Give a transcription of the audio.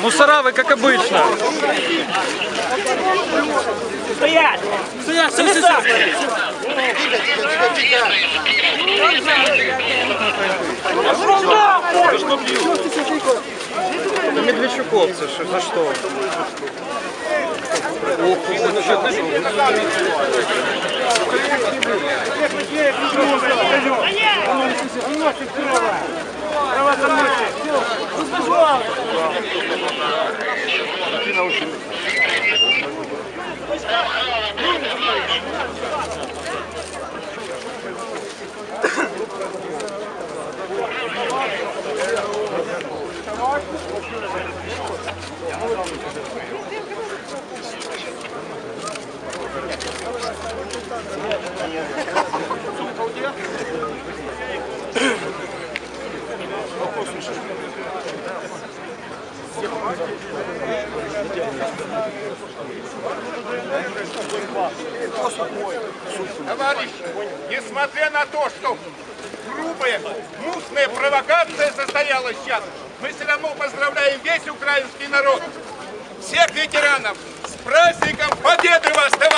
Мусора вы, как обычно. Стоять! Стоять! Стоять! Это медведчуковцы, за что? Товарищи, несмотря на то, что грубая, мутная провокация состоялась сейчас, мы все равно поздравляем весь украинский народ, всех ветеранов с праздником Победы вас, товарищи!